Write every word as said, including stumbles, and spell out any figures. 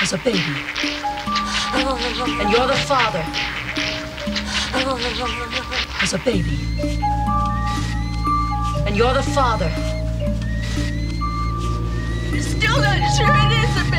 as a baby, and you're the father as a baby, and you're the father. You're still not sure it is.